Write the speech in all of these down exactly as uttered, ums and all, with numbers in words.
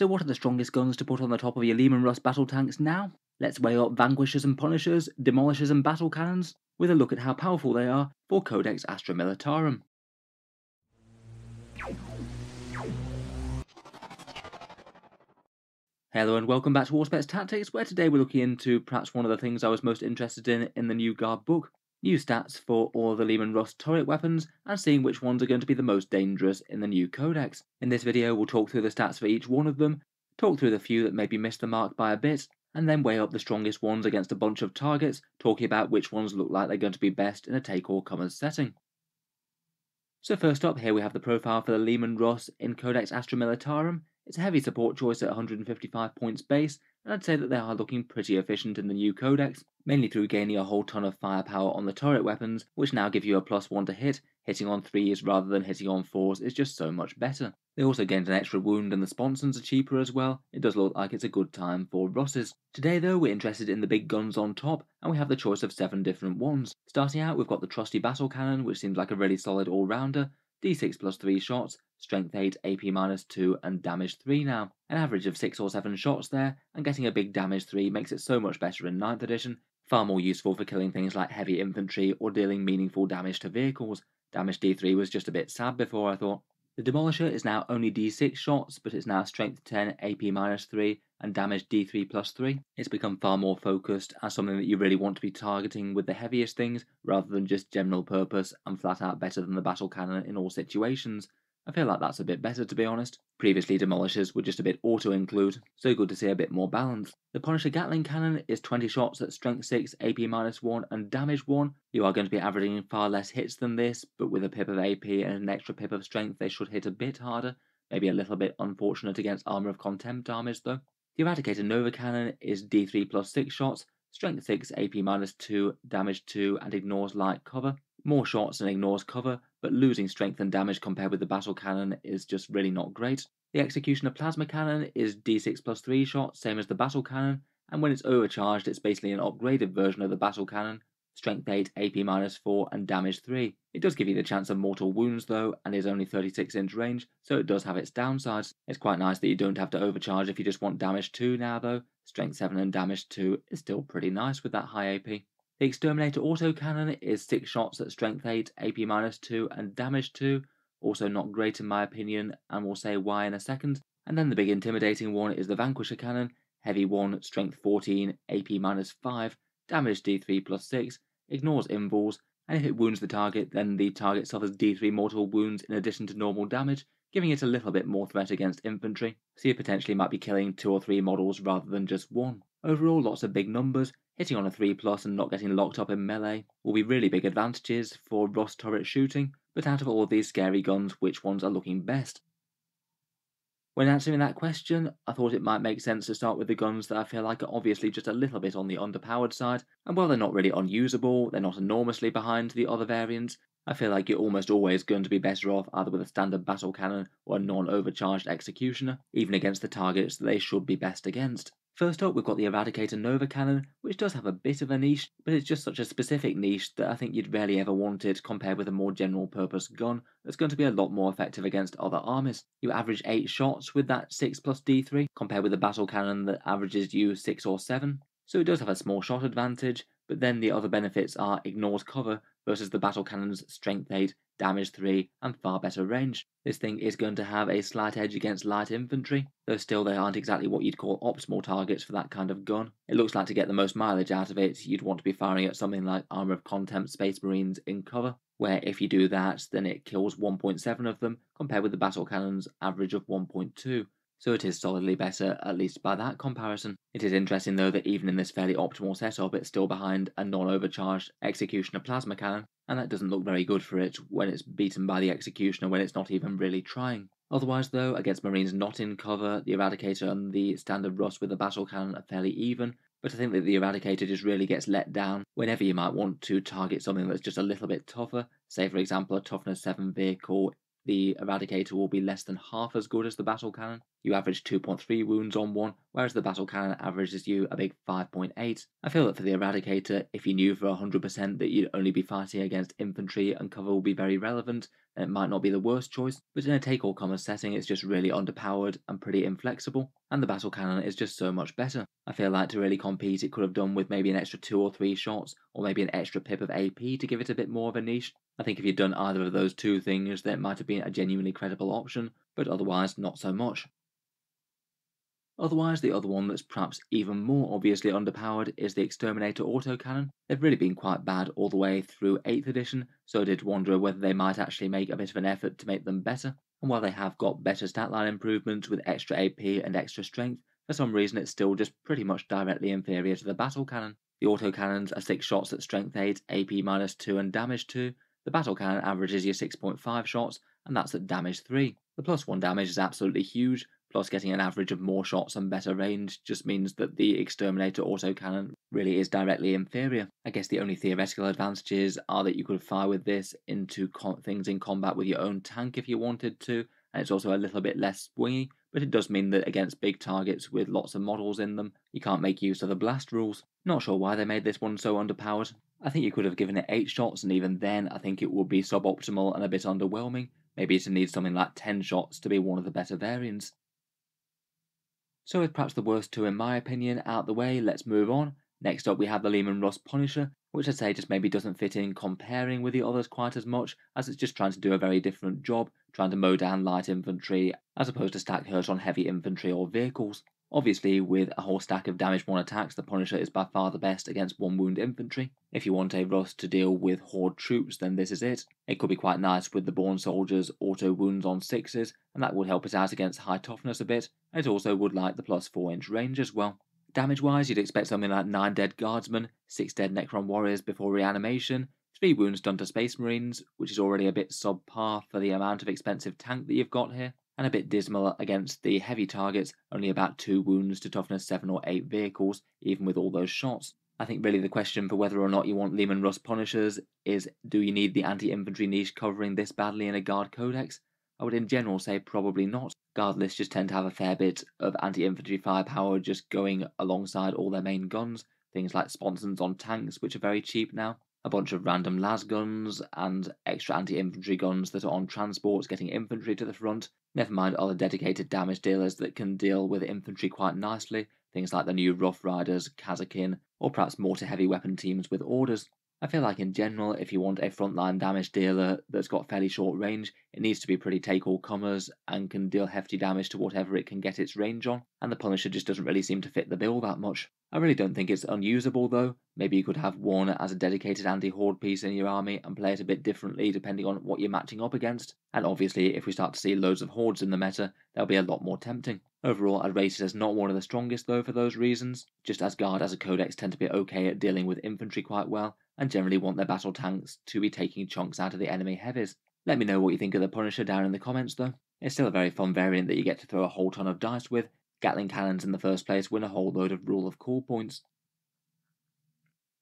So what are the strongest guns to put on the top of your Leman Russ battle tanks now? Let's weigh up Vanquishers and Punishers, Demolishers and Battle Cannons, with a look at how powerful they are for Codex Astra Militarum. Hello and welcome back to Auspex Tactics, where today we're looking into perhaps one of the things I was most interested in in the New Guard book, new stats for all the Leman Russ turret weapons and seeing which ones are going to be the most dangerous in the new codex. In this video we'll talk through the stats for each one of them, talk through the few that maybe missed the mark by a bit, and then weigh up the strongest ones against a bunch of targets, talking about which ones look like they're going to be best in a take-all-comers setting. So first up, here we have the profile for the Leman Russ in Codex Astra Militarum. It's a heavy support choice at one hundred fifty-five points base, and I'd say that they are looking pretty efficient in the new codex, mainly through gaining a whole ton of firepower on the turret weapons, which now give you a plus one to hit. Hitting on threes rather than hitting on fours is just so much better. They also gained an extra wound and the sponsons are cheaper as well. It does look like it's a good time for Russes. Today though, we're interested in the big guns on top, and we have the choice of seven different ones. Starting out, we've got the trusty battle cannon, which seems like a really solid all-rounder. D six plus three shots, strength eight, A P minus two, and damage three now. An average of six or seven shots there, and getting a big damage three makes it so much better in ninth edition, far more useful for killing things like heavy infantry or dealing meaningful damage to vehicles. Damage D three was just a bit sad before, I thought. The Demolisher is now only D six shots, but it's now strength ten, A P minus three, and damage D three plus three. It's become far more focused as something that you really want to be targeting with the heaviest things, rather than just general purpose and flat out better than the battle cannon in all situations. I feel like that's a bit better, to be honest. Previously, Demolishers were just a bit auto-include, so good to see a bit more balance. The Punisher Gatling Cannon is twenty shots at strength six, A P minus one, and damage one. You are going to be averaging far less hits than this, but with a pip of A P and an extra pip of strength, they should hit a bit harder. Maybe a little bit unfortunate against Armour of Contempt damage, though. The Eradicator Nova Cannon is D three plus six shots, strength six, A P minus two, damage two, and ignores light cover. More shots and ignores cover, but losing strength and damage compared with the battle cannon is just really not great. The Executioner Plasma Cannon is D six plus three shots, same as the battle cannon, and when it's overcharged it's basically an upgraded version of the battle cannon, strength eight, A P minus four, and damage three. It does give you the chance of mortal wounds though, and is only thirty-six inch range, so it does have its downsides. It's quite nice that you don't have to overcharge if you just want damage two now though. Strength seven and damage two is still pretty nice with that high A P. The Exterminator autocannon is six shots at strength eight, A P minus two, and damage two. Also not great in my opinion, and we'll say why in a second. And then the big intimidating one is the Vanquisher cannon, heavy one, strength fourteen, A P minus five, damage D three plus six, ignores invulns, and if it wounds the target then the target suffers D three mortal wounds in addition to normal damage, giving it a little bit more threat against infantry, so you potentially might be killing two or three models rather than just one. Overall, lots of big numbers. Hitting on a three plus and not getting locked up in melee will be really big advantages for Russ turret shooting, but out of all of these scary guns, which ones are looking best? When answering that question, I thought it might make sense to start with the guns that I feel like are obviously just a little bit on the underpowered side, and while they're not really unusable, they're not enormously behind the other variants, I feel like you're almost always going to be better off either with a standard battle cannon or a non-overcharged executioner, even against the targets that they should be best against. First up, we've got the Eradicator Nova Cannon, which does have a bit of a niche, but it's just such a specific niche that I think you'd rarely ever want it compared with a more general purpose gun that's going to be a lot more effective against other armies. You average eight shots with that six plus D three, compared with the battle cannon that averages you six or seven, so it does have a small shot advantage, but then the other benefits are ignores cover versus the battle cannon's strength eight, damage three, and far better range. This thing is going to have a slight edge against light infantry, though still they aren't exactly what you'd call optimal targets for that kind of gun. It looks like to get the most mileage out of it, you'd want to be firing at something like Armour of Contempt Space Marines in cover, where if you do that, then it kills one point seven of them, compared with the battle cannon's average of one point two. So it is solidly better, at least by that comparison. It is interesting though that even in this fairly optimal setup it's still behind a non-overcharged Executioner Plasma Cannon, and that doesn't look very good for it when it's beaten by the Executioner when it's not even really trying. Otherwise though, against Marines not in cover, the Eradicator and the standard Russ with the Battle Cannon are fairly even, but I think that the Eradicator just really gets let down whenever you might want to target something that's just a little bit tougher, say for example a toughness seven vehicle the Eradicator will be less than half as good as the Battle Cannon. You average two point three wounds on one, whereas the Battle Cannon averages you a big five point eight. I feel that for the Eradicator, if you knew for one hundred percent that you'd only be fighting against infantry and cover will be very relevant, then it might not be the worst choice, but in a take-all-comma setting it's just really underpowered and pretty inflexible, and the Battle Cannon is just so much better. I feel like to really compete it could have done with maybe an extra two or three shots, or maybe an extra pip of A P to give it a bit more of a niche. I think if you'd done either of those two things, then it might have been a genuinely credible option, but otherwise not so much. Otherwise, the other one that's perhaps even more obviously underpowered is the Exterminator autocannon. They've really been quite bad all the way through eighth edition, so I did wonder whether they might actually make a bit of an effort to make them better. And while they have got better statline improvements with extra A P and extra strength, for some reason it's still just pretty much directly inferior to the Battle Cannon. The autocannons are six shots at strength eight, A P minus two and damage two. The Battle Cannon averages you six point five shots, and that's at damage three. The plus one damage is absolutely huge. Plus, getting an average of more shots and better range just means that the Exterminator autocannon really is directly inferior. I guess the only theoretical advantages are that you could fire with this into com things in combat with your own tank if you wanted to, and it's also a little bit less swingy, but it does mean that against big targets with lots of models in them, you can't make use of the blast rules. Not sure why they made this one so underpowered. I think you could have given it eight shots, and even then I think it would be suboptimal and a bit underwhelming. Maybe it needs something like ten shots to be one of the better variants. So with perhaps the worst two in my opinion out the way, let's move on. Next up we have the Leman Russ Punisher, which I'd say just maybe doesn't fit in comparing with the others quite as much, as it's just trying to do a very different job, trying to mow down light infantry as opposed to stack hurt on heavy infantry or vehicles. Obviously, with a whole stack of damage one attacks, the Punisher is by far the best against one wound infantry. If you want a Russ to deal with horde troops, then this is it. It could be quite nice with the Born Soldiers auto wounds on sixes, and that would help it out against high toughness a bit. It also would like the plus four inch range as well. Damage wise, you'd expect something like nine dead guardsmen, six dead Necron warriors before reanimation, three wounds done to Space Marines, which is already a bit subpar for the amount of expensive tank that you've got here, and a bit dismal against the heavy targets, only about two wounds to toughness seven or eight vehicles, even with all those shots. I think really the question for whether or not you want Leman Russ Punishers is, do you need the anti-infantry niche covering this badly in a Guard Codex? I would in general say probably not. Guard lists just tend to have a fair bit of anti-infantry firepower just going alongside all their main guns, things like sponsons on tanks, which are very cheap now, a bunch of random las guns and extra anti-infantry guns that are on transports getting infantry to the front, never mind other dedicated damage dealers that can deal with infantry quite nicely, things like the new Rough Riders, Kazakin, or perhaps more to heavy weapon teams with orders. I feel like in general, if you want a frontline damage dealer that's got fairly short range, it needs to be pretty take all comers and can deal hefty damage to whatever it can get its range on, and the Punisher just doesn't really seem to fit the bill that much. I really don't think it's unusable though. Maybe you could have one as a dedicated anti-horde piece in your army and play it a bit differently depending on what you're matching up against, and obviously if we start to see loads of hordes in the meta, they'll be a lot more tempting. Overall, I'd rate it as not one of the strongest though for those reasons, just as Guard as a codex tend to be okay at dealing with infantry quite well, and generally want their battle tanks to be taking chunks out of the enemy heavies. Let me know what you think of the Punisher down in the comments though. It's still a very fun variant that you get to throw a whole ton of dice with. Gatling cannons in the first place win a whole load of rule of cool points.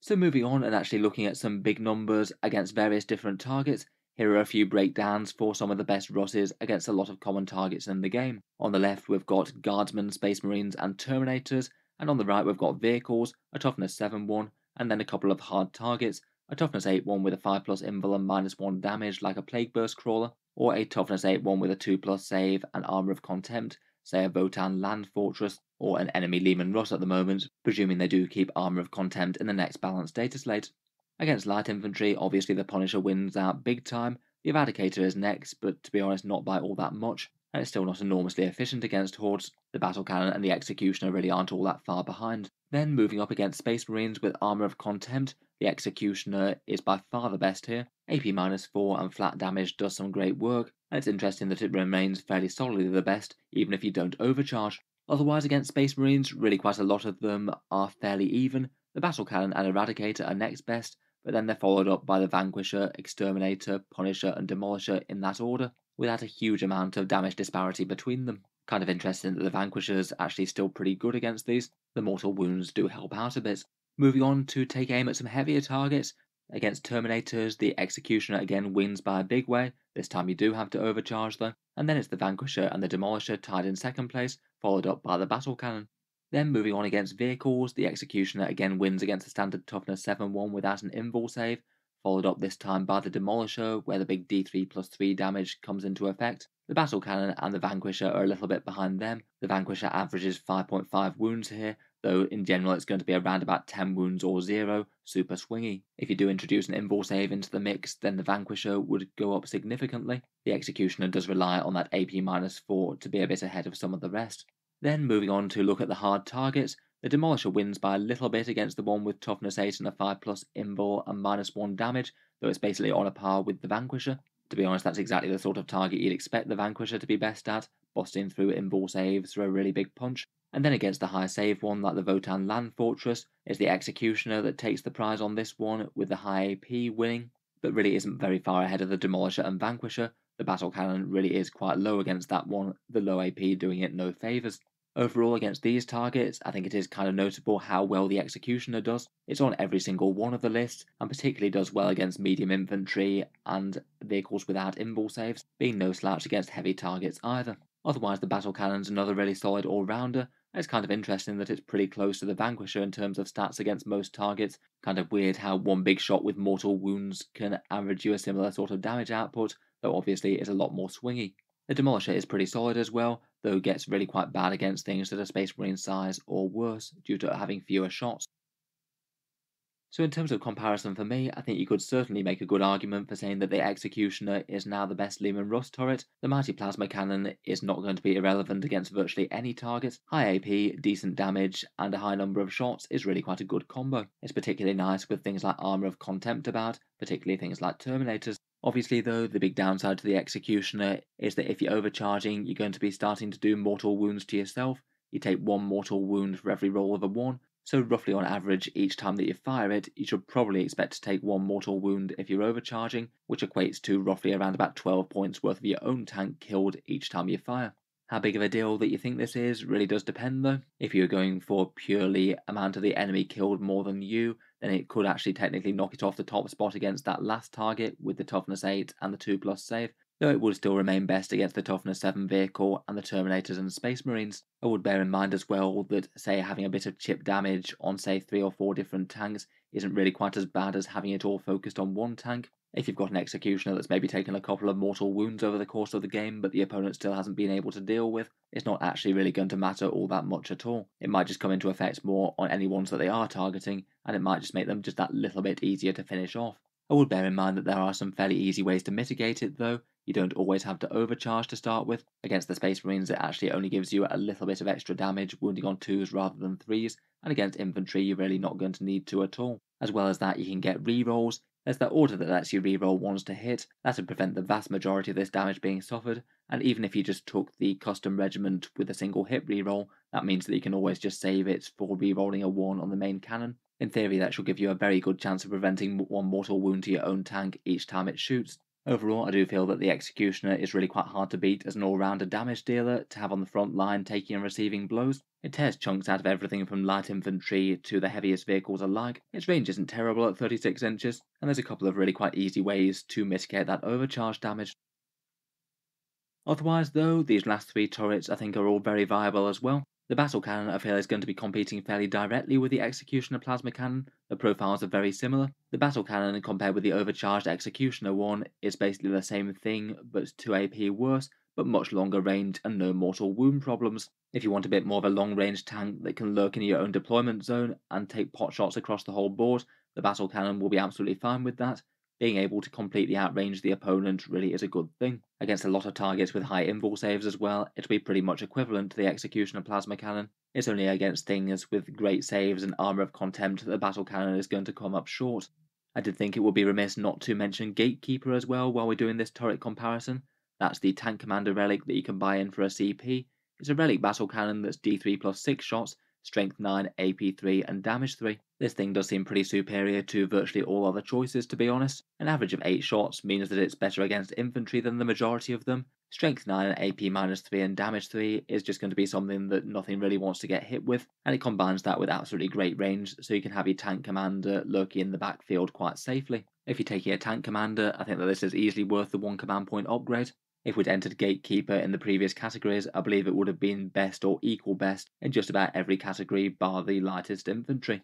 So moving on and actually looking at some big numbers against various different targets, here are a few breakdowns for some of the best Russes against a lot of common targets in the game. On the left we've got Guardsmen, Space Marines and Terminators, and on the right we've got Vehicles, a toughness seven one, and then a couple of hard targets, a toughness eight one with a five plus invul and minus one damage like a Plague Burst Crawler, or a toughness eight one with a two plus save and Armour of Contempt, say a Votan Land Fortress, or an enemy Leman Russ at the moment, presuming they do keep Armour of Contempt in the next balanced data slate. Against light infantry, obviously the Punisher wins out big time, the Eradicator is next, but to be honest not by all that much, and it's still not enormously efficient against hordes. The Battle Cannon and the Executioner really aren't all that far behind. Then moving up against Space Marines with Armour of Contempt, the Executioner is by far the best here. A P minus four and flat damage does some great work, and it's interesting that it remains fairly solidly the best, even if you don't overcharge. Otherwise against Space Marines, really quite a lot of them are fairly even. The Battle Cannon and Eradicator are next best, but then they're followed up by the Vanquisher, Exterminator, Punisher and Demolisher in that order, without a huge amount of damage disparity between them. Kind of interesting that the Vanquisher's actually still pretty good against these. The mortal wounds do help out a bit. Moving on to take aim at some heavier targets, Against Terminators, the Executioner again wins by a big way. This time you do have to overcharge though. And then it's the Vanquisher and the Demolisher tied in second place, followed up by the Battle Cannon. Then moving on against vehicles, the Executioner again wins against the standard toughness seven one without an invul save, followed up this time by the Demolisher, where the big D three plus three damage comes into effect. The Battle Cannon and the Vanquisher are a little bit behind them. The Vanquisher averages five point five wounds here, though in general it's going to be around about ten wounds or zero, super swingy. If you do introduce an invul save into the mix, then the Vanquisher would go up significantly. The Executioner does rely on that A P minus four to be a bit ahead of some of the rest. Then moving on to look at the hard targets, the Demolisher wins by a little bit against the one with toughness eight and a five plus invul and minus one damage, though it's basically on a par with the Vanquisher. To be honest, that's exactly the sort of target you'd expect the Vanquisher to be best at, busting through invul saves for a really big punch. And then against the high save one, like the Votan Land Fortress, it's the Executioner that takes the prize on this one, with the high A P winning, but really isn't very far ahead of the Demolisher and Vanquisher. The Battle Cannon really is quite low against that one, the low A P doing it no favours. Overall, against these targets, I think it is kind of notable how well the Executioner does. It's on every single one of the lists, and particularly does well against medium infantry and vehicles without invul saves, being no slouch against heavy targets either. Otherwise, the Battle Cannon's another really solid all-rounder. It's kind of interesting that it's pretty close to the Vanquisher in terms of stats against most targets. Kind of weird how one big shot with mortal wounds can average you a similar sort of damage output, though obviously it's a lot more swingy. The Demolisher is pretty solid as well, though gets really quite bad against things that are Space Marine size or worse due to having fewer shots. So in terms of comparison for me, I think you could certainly make a good argument for saying that the Executioner is now the best Leman Russ turret. The Mighty Plasma Cannon is not going to be irrelevant against virtually any target. High A P, decent damage, and a high number of shots is really quite a good combo. It's particularly nice with things like Armour of Contempt about, particularly things like Terminators. Obviously though, the big downside to the Executioner is that if you're overcharging, you're going to be starting to do mortal wounds to yourself. You take one mortal wound for every roll of a one, so roughly on average, each time that you fire it, you should probably expect to take one mortal wound if you're overcharging, which equates to roughly around about twelve points worth of your own tank killed each time you fire. How big of a deal that you think this is really does depend though. If you're going for purely amount of the enemy killed more than you, then it could actually technically knock it off the top spot against that last target with the toughness eight and the two plus save, though it would still remain best against the toughness seven vehicle and the Terminators and Space Marines. I would bear in mind as well that, say, having a bit of chip damage on, say, three or four different tanks isn't really quite as bad as having it all focused on one tank. If you've got an Executioner that's maybe taken a couple of mortal wounds over the course of the game but the opponent still hasn't been able to deal with, it's not actually really going to matter all that much at all. It might just come into effect more on any ones that they are targeting, and it might just make them just that little bit easier to finish off. I would bear in mind that there are some fairly easy ways to mitigate it though. You don't always have to overcharge to start with. Against the Space Marines it actually only gives you a little bit of extra damage, wounding on twos rather than threes, and against infantry you're really not going to need to at all. As well as that, you can get rerolls. There's that order that lets you reroll ones to hit. That would prevent the vast majority of this damage being suffered, and even if you just took the custom regiment with a single hit reroll, that means that you can always just save it for rerolling a one on the main cannon. In theory that should give you a very good chance of preventing one mortal wound to your own tank each time it shoots. Overall, I do feel that the Executioner is really quite hard to beat as an all-rounder damage dealer to have on the front line taking and receiving blows. It tears chunks out of everything from light infantry to the heaviest vehicles alike. Its range isn't terrible at thirty-six inches, and there's a couple of really quite easy ways to mitigate that overcharge damage. Otherwise though, these last three turrets I think are all very viable as well. The Battle Cannon I feel is going to be competing fairly directly with the Executioner Plasma Cannon. The profiles are very similar. The Battle Cannon compared with the overcharged Executioner one is basically the same thing but two A P worse, but much longer range and no mortal wound problems. If you want a bit more of a long range tank that can lurk in your own deployment zone and take pot shots across the whole board, the Battle Cannon will be absolutely fine with that. Being able to completely outrange the opponent really is a good thing. Against a lot of targets with high invul saves as well, it'll be pretty much equivalent to the Executioner Plasma Cannon. It's only against things with great saves and Armour of Contempt that the Battle Cannon is going to come up short. I did think it would be remiss not to mention Gatekeeper as well while we're doing this turret comparison. That's the Tank Commander relic that you can buy in for a C P. It's a relic Battle Cannon that's D three plus six shots, Strength nine, A P three and Damage three. This thing does seem pretty superior to virtually all other choices, to be honest. An average of eight shots means that it's better against infantry than the majority of them. Strength nine, A P minus three and damage three is just going to be something that nothing really wants to get hit with, and it combines that with absolutely great range, so you can have your tank commander lurking in the backfield quite safely. If you're taking a tank commander, I think that this is easily worth the one command point upgrade. If we'd entered Gatekeeper in the previous categories, I believe it would have been best or equal best in just about every category bar the lightest infantry.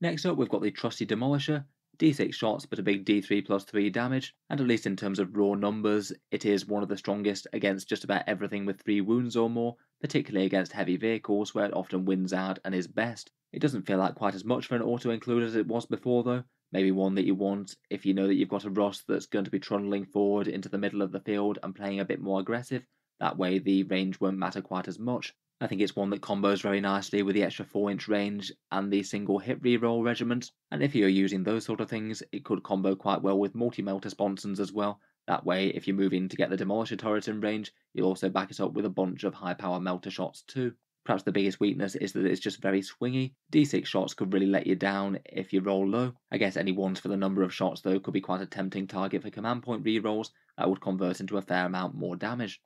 Next up, we've got the trusty Demolisher. D six shots, but a big D three plus three damage, and at least in terms of raw numbers, it is one of the strongest against just about everything with three wounds or more, particularly against heavy vehicles where it often wins out and is best. It doesn't feel like quite as much for an auto-include as it was before though, maybe one that you want if you know that you've got a Russ that's going to be trundling forward into the middle of the field and playing a bit more aggressive. That way the range won't matter quite as much. I think it's one that combos very nicely with the extra four inch range and the single hit reroll regiment, and if you're using those sort of things, it could combo quite well with multi-melter sponsons as well. That way, if you're moving to get the Demolisher turret in range, you'll also back it up with a bunch of high power melter shots too. Perhaps the biggest weakness is that it's just very swingy. D six shots could really let you down if you roll low. I guess any ones for the number of shots though could be quite a tempting target for command point rerolls that would convert into a fair amount more damage.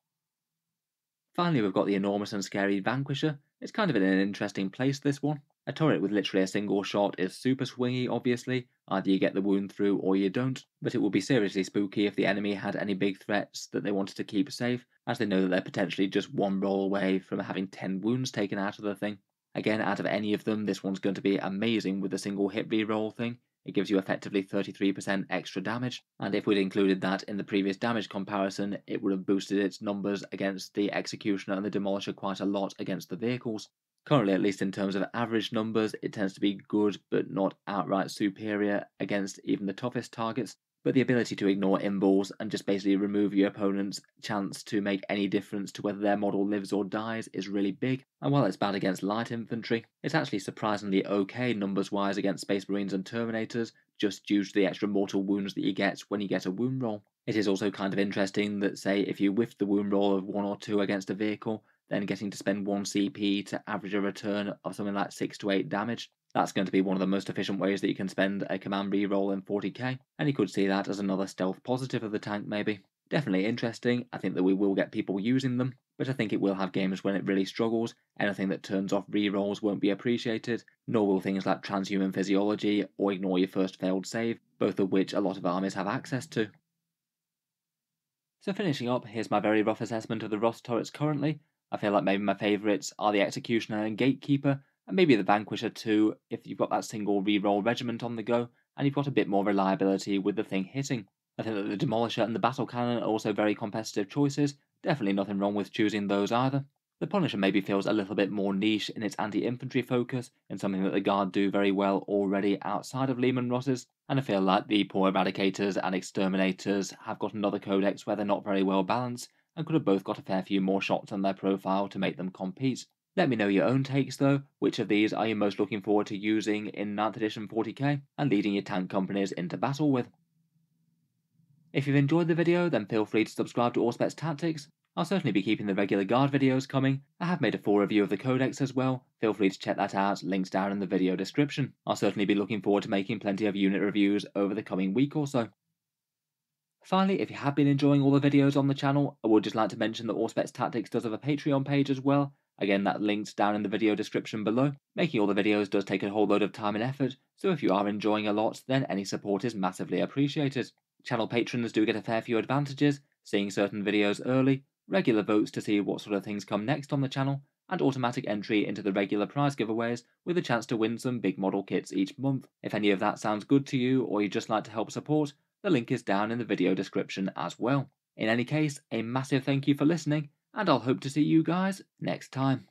Finally, we've got the enormous and scary Vanquisher. It's kind of in an interesting place, this one. A turret with literally a single shot is super swingy, obviously. Either you get the wound through or you don't, but it would be seriously spooky if the enemy had any big threats that they wanted to keep safe, as they know that they're potentially just one roll away from having ten wounds taken out of the thing. Again, out of any of them, this one's going to be amazing with the single hit reroll thing. It gives you effectively thirty-three percent extra damage, and if we'd included that in the previous damage comparison, it would have boosted its numbers against the Executioner and the Demolisher quite a lot against the vehicles. Currently, at least in terms of average numbers, it tends to be good but not outright superior against even the toughest targets, but the ability to ignore imballs and just basically remove your opponent's chance to make any difference to whether their model lives or dies is really big, and while it's bad against light infantry, it's actually surprisingly okay numbers-wise against Space Marines and Terminators, just due to the extra mortal wounds that you get when you get a wound roll. It is also kind of interesting that, say, if you whiff the wound roll of one or two against a vehicle, then getting to spend one C P to average a return of something like six to eight damage. That's going to be one of the most efficient ways that you can spend a command reroll in forty K, and you could see that as another stealth positive of the tank maybe. Definitely interesting. I think that we will get people using them, but I think it will have games when it really struggles. Anything that turns off rerolls won't be appreciated, nor will things like transhuman physiology or ignore your first failed save, both of which a lot of armies have access to. So finishing up, here's my very rough assessment of the Russ turrets currently. I feel like maybe my favourites are the Executioner and Gatekeeper, and maybe the Vanquisher too, if you've got that single reroll regiment on the go, and you've got a bit more reliability with the thing hitting. I think that the Demolisher and the Battle Cannon are also very competitive choices, definitely nothing wrong with choosing those either. The Punisher maybe feels a little bit more niche in its anti-infantry focus, and something that the Guard do very well already outside of Leman Russes, and I feel like the poor Eradicators and Exterminators have got another codex where they're not very well balanced, and could have both got a fair few more shots on their profile to make them compete. Let me know your own takes though. Which of these are you most looking forward to using in ninth edition forty K and leading your tank companies into battle with? If you've enjoyed the video, then feel free to subscribe to Auspex Tactics. I'll certainly be keeping the regular Guard videos coming. I have made a full review of the Codex as well, feel free to check that out, links down in the video description. I'll certainly be looking forward to making plenty of unit reviews over the coming week or so. Finally, if you have been enjoying all the videos on the channel, I would just like to mention that Auspex Tactics does have a Patreon page as well. Again, that link's down in the video description below. Making all the videos does take a whole load of time and effort, so if you are enjoying a lot, then any support is massively appreciated. Channel patrons do get a fair few advantages, seeing certain videos early, regular votes to see what sort of things come next on the channel, and automatic entry into the regular prize giveaways with a chance to win some big model kits each month. If any of that sounds good to you, or you'd just like to help support, the link is down in the video description as well. In any case, a massive thank you for listening, and I'll hope to see you guys next time.